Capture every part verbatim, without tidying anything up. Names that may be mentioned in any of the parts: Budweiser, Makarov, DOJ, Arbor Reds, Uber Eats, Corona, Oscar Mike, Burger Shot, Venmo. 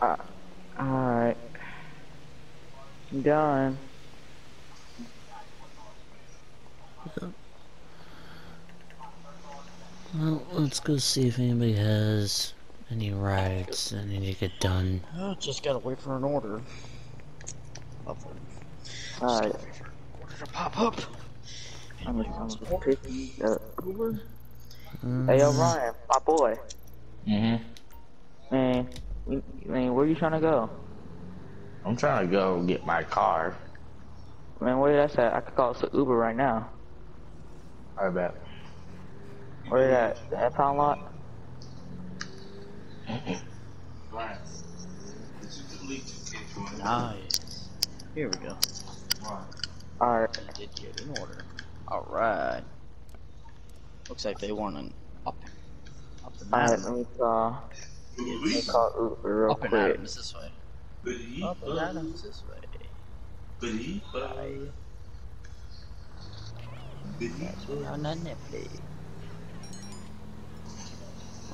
Uh, Alright. I'm done. Okay. Well, let's go see if anybody has any rides that need to get done. Oh, just gotta wait for an order. Alright. Order to pop up. I'm gonna pick the Uber. Hey, yo, Ryan, my boy. Mm-hmm. Man, we, man, where you trying to go? I'm trying to go get my car. Man, where that's at? I could call us an Uber right now. I bet. Where that? The half pound lot? Ryan, did you delete this kid from it? Nice. Here we go. Alright. I did get an order. Alright. Looks like they want an up. up Alright, let me call. Let me call Uber real up quick. Up and Adam's this way. Up and Adam's this way. Bye. Catch me on the nipply.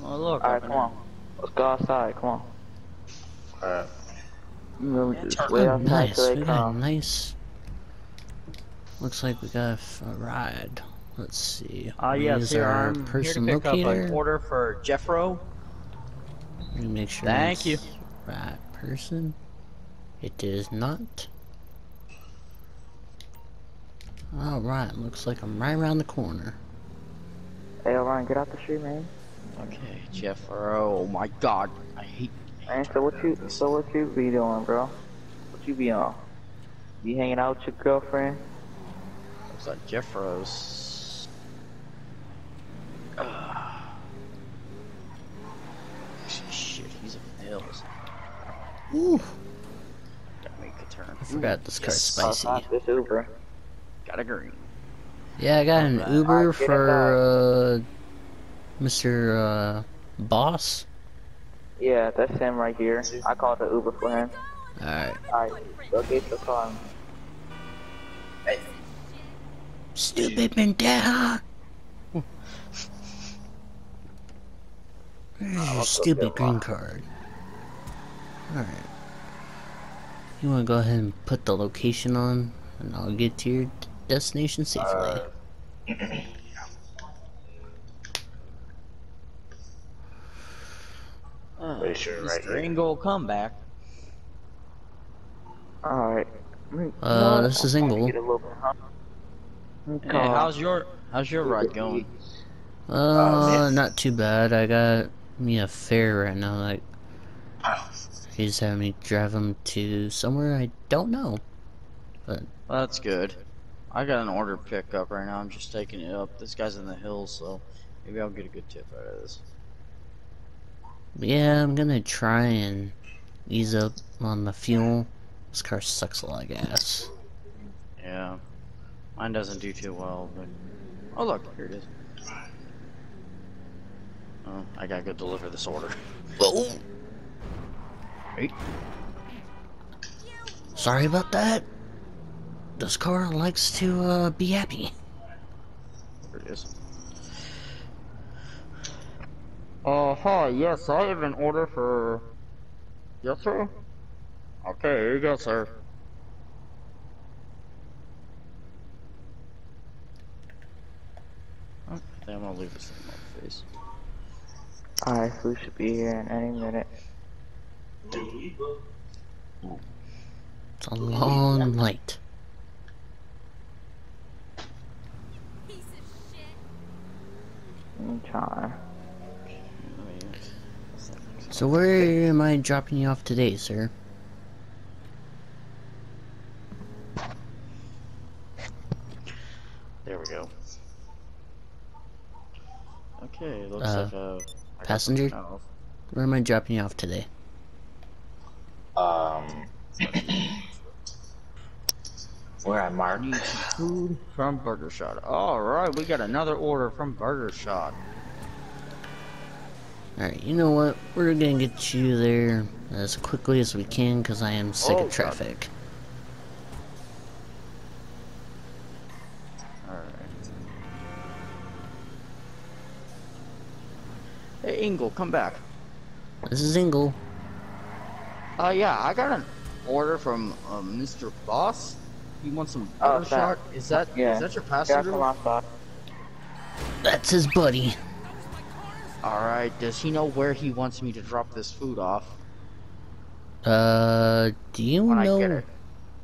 Oh, look. Alright, come on. Let's go outside, come on. Alright. We're nice, we got nice. Looks like we got a ride. Let's see. Oh, uh, yes, here our I'm person here to pick locator. Up an order for Jeffro. Let me make sure. Thank you. Right person. It is not. All right. Looks like I'm right around the corner. Hey, Ryan, get out the street, man. Okay, Jeffro. Oh my God, I hate. Man, so what you? So what you be doing, bro? What you be on? You hanging out with your girlfriend? Looks like Jeffro's. Uh, shit, he's up in the hills. Ooh. Gotta make a turn. I forgot this car's spicy. Uh, this Uber. Got a green. Yeah, I got an right. Uber for uh, Mister Uh, Boss. Yeah, that's him right here. I called the Uber for him. Alright. Alright, go get your car. Hey. Stupid Mandela! Where's your stupid green card? Alright. You wanna go ahead and put the location on, and I'll get to your destination safely. Uh, yeah. uh, Pretty sure right here. Green gold comeback. Alright. Uh, no, this is Ingle. Okay. Hey, how's your how's your ride going? Uh, not too bad. I got me a fare right now. Like, he's having me drive him to somewhere I don't know. But well, that's good. I got an order pickup right now. I'm just taking it up. This guy's in the hills, so maybe I'll get a good tip out of this. Yeah, I'm gonna try and ease up on the fuel. This car sucks a lot of gas. Yeah, mine doesn't do too well. But oh look, here it is. Oh, I gotta go deliver this order. Whoa! Hey. Sorry about that. This car likes to uh, be happy. There it is. Uh, hi, yes, I have an order for... Yes, sir? Okay, here you go, sir. Okay, I'm gonna leave this in my face. Alright, we should be here in any minute. It's a long night. Piece of shit. I'm so where am I dropping you off today, sir? There we go. Okay, looks uh, like a... Passenger, where am I dropping you off today? Um, where I marked. Need some food from Burger Shot. All right, we got another order from Burger Shot. All right, you know what? We're gonna get you there as quickly as we can because I am sick oh, of traffic. God. All right. Hey, Ingle, come back. This is Ingle. Uh, yeah, I got an order from uh, Mister Boss. He wants some Burger Shot. Is that yeah. is that your passenger? That's, that's his buddy. All right. Does he know where he wants me to drop this food off? Uh, do you when know?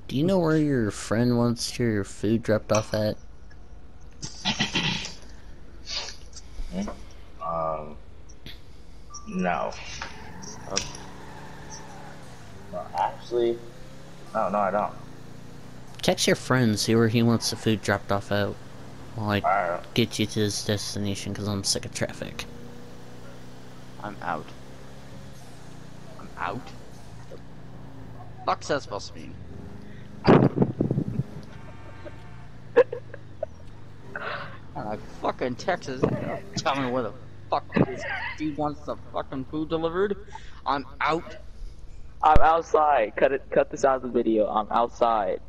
Do you know where your friend wants your food dropped off at? Um, no. Okay. No, actually, no, no, I don't. Text your friend, see where he wants the food dropped off at while I uh, get you to his destination, because I'm sick of traffic. I'm out. I'm out? The fuck's that supposed to mean? I fucking Texas. Tell me where the fuck this dude wants the fucking food delivered. I'm out. I'm outside. Cut it. Cut this out of the video. I'm outside.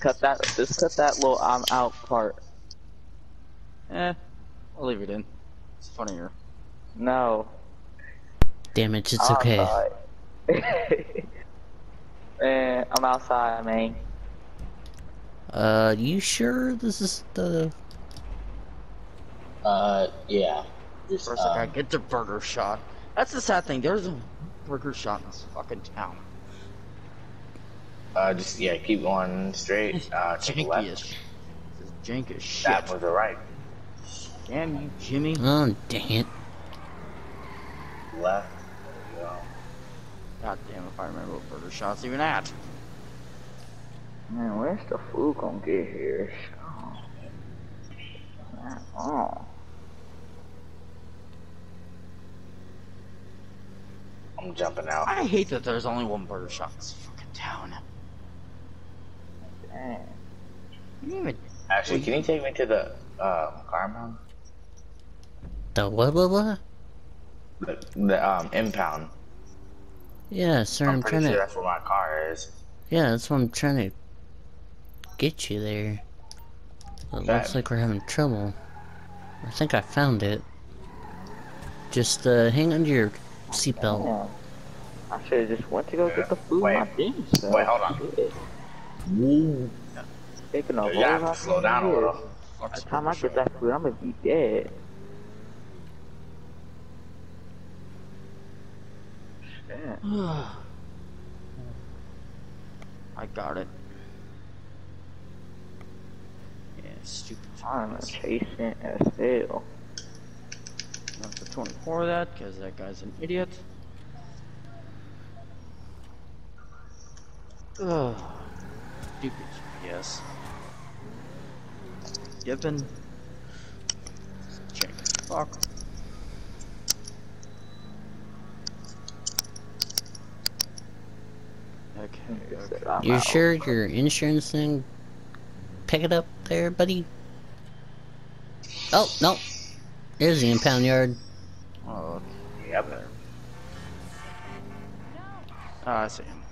Cut that. Just cut that little "I'm out" part. Eh, I'll leave it in. It's funnier. No. Damage. It's outside. Okay. Man, I'm outside, man. Uh, you sure this is the? Uh, yeah. Just, First, um... I gotta get the Burger Shot. That's the sad thing. There's a Burger Shot in this fucking town. Uh, just, yeah, keep going straight. Uh, take janky left. As, this is jank as shit. That was the right. Damn you, Jimmy. Oh, dang it. Left. There you go. God damn if I remember what Burger Shot's even at. Man, where's the food gonna get here? Oh. I'm jumping out. I hate that there's only one Burger Shot in this fucking town. Dang. Even... Actually, can you take me to the uh, compound? The what? What? What? The, the um impound. Yeah, sir. I'm, I'm trying sure to. That's where my car is. Yeah, that's what I'm trying to get you there. It looks like we're having trouble. I think I found it. Just uh, hang on to your seatbelt. Oh, I should have just went to go yeah. get the food. Wait, my things, wait hold on. Taking a yeah, I slow down a little. By the time I get that food, I'm gonna be dead. I got it. Stupid time. I'm chasing as hell. Not for twenty-four of that, because that guy's an idiot. Ugh. Stupid G P S. Given. Check. Fuck. Okay. okay. You sure your insurance thing? Pick it up there, buddy. Oh, no. There's the impound yard. Oh, yeah, there. Oh, I see him.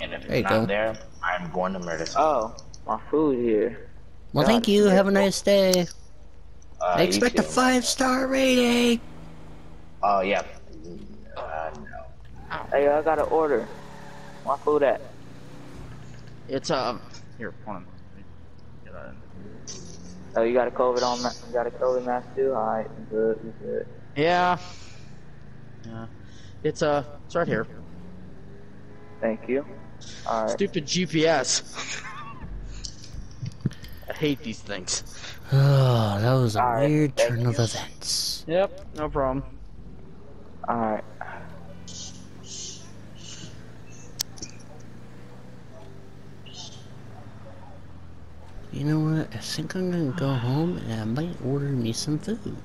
And if there it's not go. there, I'm going to murder someone. Oh, my food here. Well, God, thank you. Have a nice day. Uh, I expect a five-star rating. Oh, uh, yeah. Uh, no. Hey, I got an order. My food at? It's, um... Here, one. Oh, you got a COVID on that? You got a COVID mask too? Alright, good, good. Yeah. Yeah. It's, uh, it's right here. Thank you. All right. Stupid G P S. I hate these things. Oh, that was a All weird right. turn Thank of you. events. Yep, no problem. Alright. You know what, I think I'm gonna go home and I might order me some food.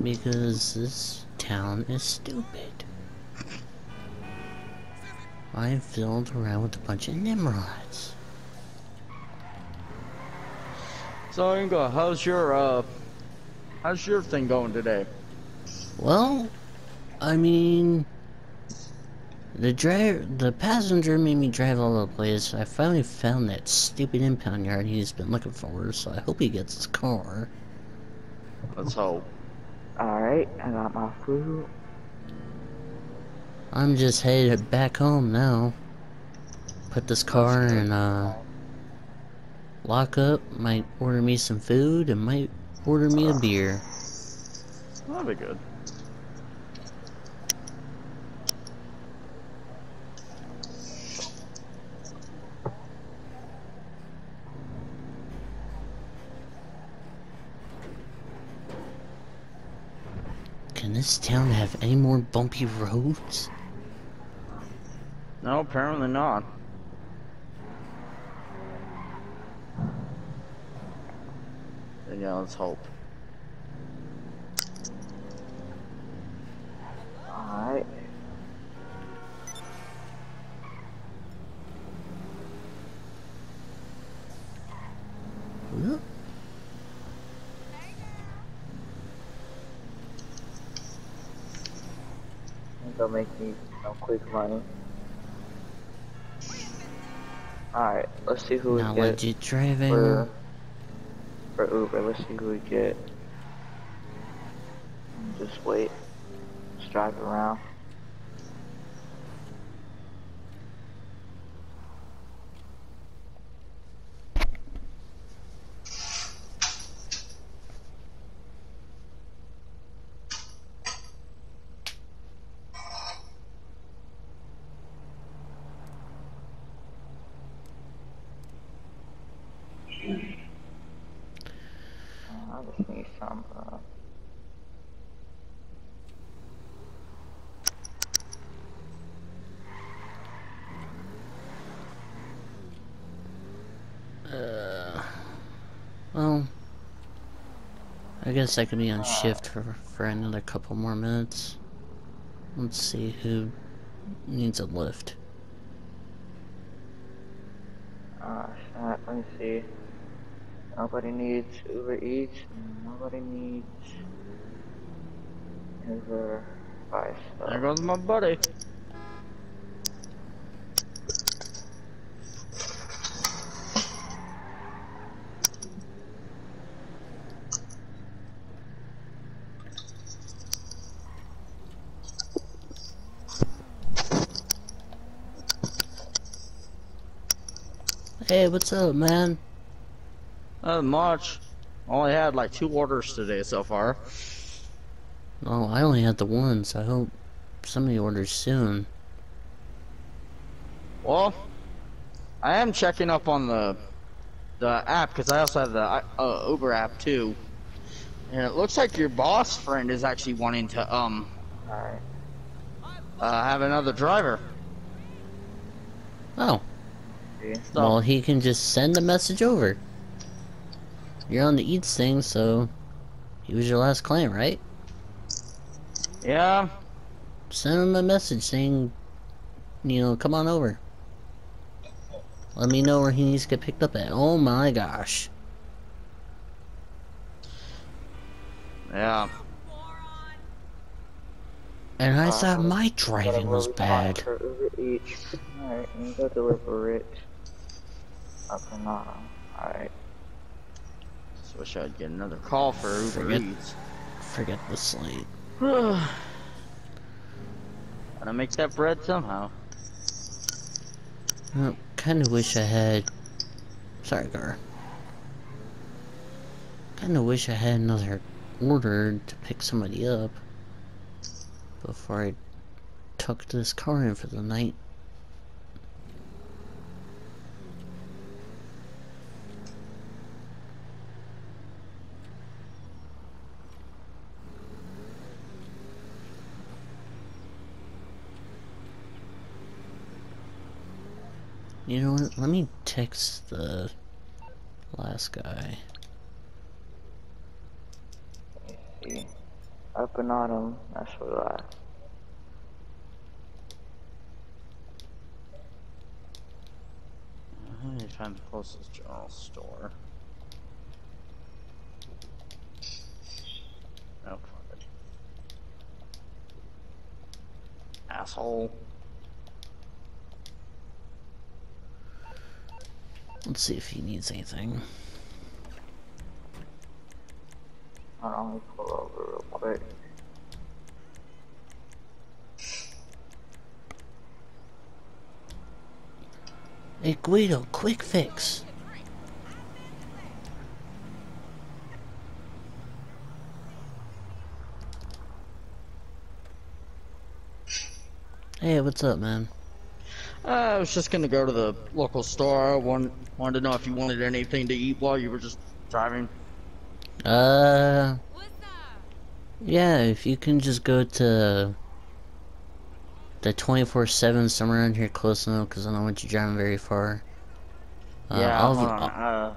Because this town is stupid. I filled around with a bunch of Nimrods. So Ingo, how's your uh how's your thing going today? Well, I mean The drive, the passenger made me drive all over the place. I finally found that stupid impound yard he's been looking for, so I hope he gets his car. Let's hope. Alright, I got my food. I'm just headed back home now. Put this car in uh, lock up. Might order me some food and might order me a beer. That'll be good. Can this town have any more bumpy roads? No, apparently not. And yeah, let's hope. Alright. Look. They'll make me some quick money. Alright, let's see who we get. Not legit driving. For, for Uber, let's see who we get. Just wait. Just drive around. I guess I could be on shift for, for another couple more minutes. Let's see who needs a lift. Uh, let me see. Nobody needs Uber Eats. Nobody needs Uber Vice. There goes my buddy. Hey, what's up, man? Not much. I only had like two orders today so far. Oh, I only had the one, so I hope somebody orders soon. Well, I am checking up on the the app because I also have the uh, Uber app too, and it looks like your boss friend is actually wanting to um uh, have another driver. Oh. So, well, he can just send a message over. You're on the Eats thing, so he was your last client, right? Yeah. Send him a message saying, you know, come on over. Let me know where he needs to get picked up at. Oh my gosh. Yeah. And I thought um, my driving was bad. Alright, let me go deliver it. Up and on. Alright. Just wish I'd get another call for Uber Eats. Forget the slate. Gotta make that bread somehow. I kinda wish I had. Sorry, Gar. Kinda wish I had another order to pick somebody up before I tuck this car in for the night. You know what, let me text the last guy. Up and on him, that's what I... I need to find the closest general store. Oh, fuck it. Asshole. Let's see if he needs anything. Hold on, let me pull over real quick. McGuido, quick fix. Hey, what's up, man? Uh, I was just gonna go to the local store. Wanted, wanted to know if you wanted anything to eat while you were just driving. Uh... Yeah, if you can just go to the twenty-four seven somewhere around here close enough, because I don't want you driving very far. Uh, yeah, I'll, hold on. Uh,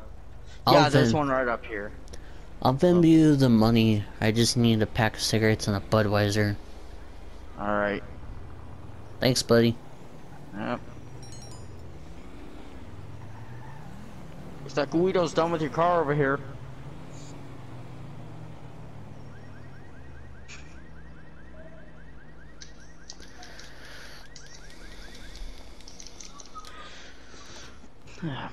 I'll yeah, there's one right up here. I'll Venmo okay. you the money. I just need a pack of cigarettes and a Budweiser. Alright. Thanks, buddy. Yep. Looks like Guido's done with your car over here. Hey, boo.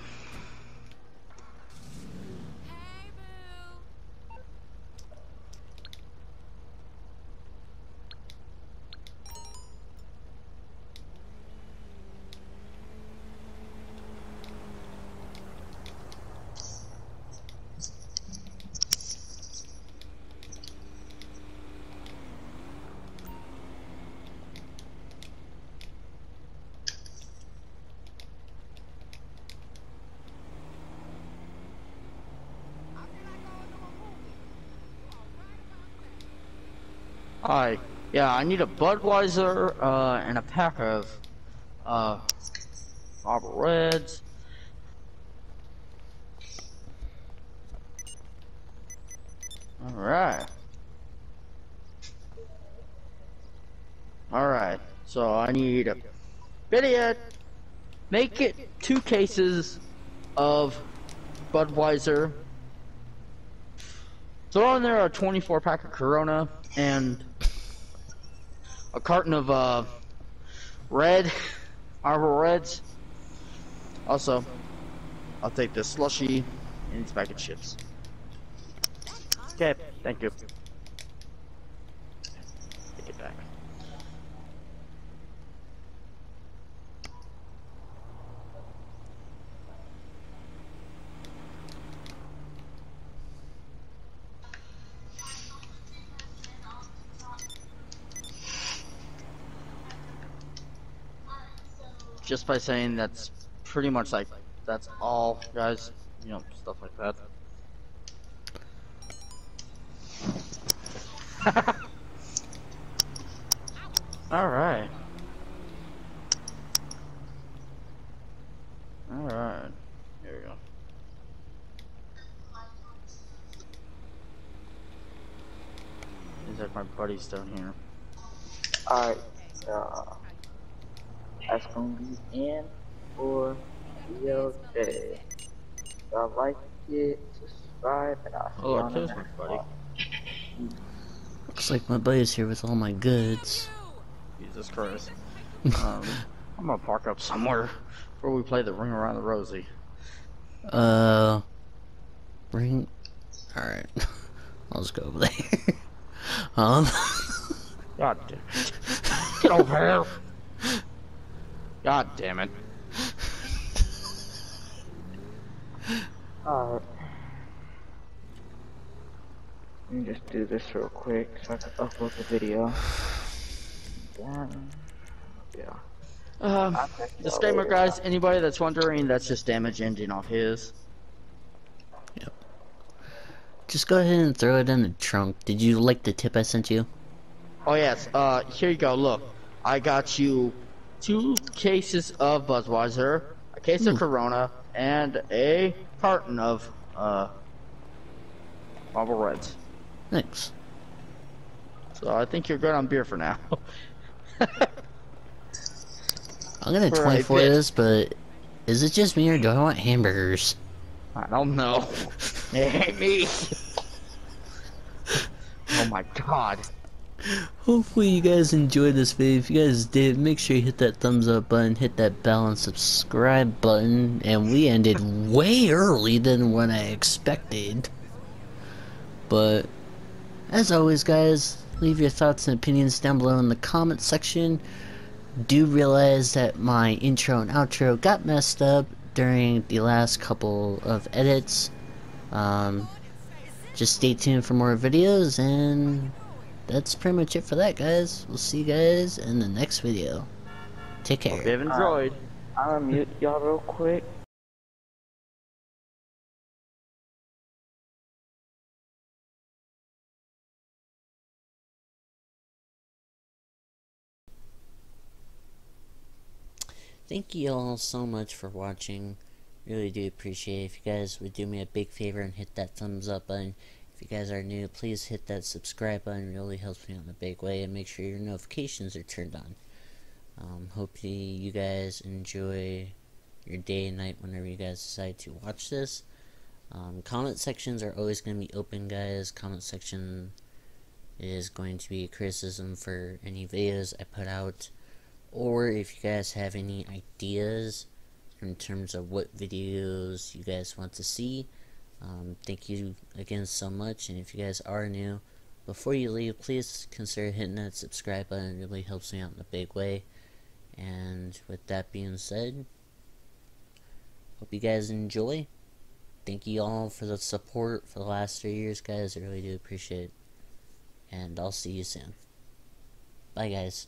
Hi. Yeah, I need a Budweiser uh, and a pack of uh, Arbor Reds. All right. All right. So I need a idiot. Make it two cases of Budweiser. Throw in there a twenty-four pack of Corona and a carton of uh, red Arbor Reds. Also, I'll take this slushy and this bag of chips. Okay, thank you. Take it back. Just by saying that's pretty much like that's all, guys, you know, stuff like that. All right. All right. There we go. These are my buddies down here. All right. Uh... That's gonna be in for D O J. So like it, subscribe, and I'll see you on the next one. Looks like my buddy's here with all my goods. Jesus Christ. um, I'm gonna park up somewhere before we play the Ring Around the Rosie. Uh, ring. All right, I'll just go over there. um. God damn. Get over here. God damn it. Alright. Let me just do this real quick so I can upload the video. Damn. Yeah. Um, disclaimer, guys, anybody that's wondering, that's just damage ending off his. Yep. Just go ahead and throw it in the trunk. Did you like the tip I sent you? Oh, yes. Uh, here you go. Look, I got you two cases of Budweiser, a case Ooh. of Corona, and a carton of uh, Arbor Reds. Thanks. So I think you're good on beer for now. I'm gonna for twenty-four this, but is it just me or do I want hamburgers? I don't know. They hate me. Oh my god. Hopefully you guys enjoyed this video. If you guys did, make sure you hit that thumbs up button, hit that bell and subscribe button. And we ended way early than when I expected. But as always, guys, leave your thoughts and opinions down below in the comment section. do realize that my intro and outro got messed up during the last couple of edits. Um, just stay tuned for more videos, and that's pretty much it for that, guys. We'll see you guys in the next video. Take care. They've enjoyed. Uh, I'll mute y'all real quick. Thank you all so much for watching. Really do appreciate it. If you guys would do me a big favor and hit that thumbs up button. If you guys are new, please hit that subscribe button. It really helps me out in a big way. And make sure your notifications are turned on. Um, hopefully you guys enjoy your day and night whenever you guys decide to watch this. Um, comment sections are always going to be open, guys. Comment section is going to be a criticism for any videos I put out. Or if you guys have any ideas in terms of what videos you guys want to see. Um, thank you again so much, and if you guys are new, before you leave, please consider hitting that subscribe button. It really helps me out in a big way. And with that being said, hope you guys enjoy. Thank you all for the support for the last three years, guys. I really do appreciate it. And I'll see you soon. Bye, guys.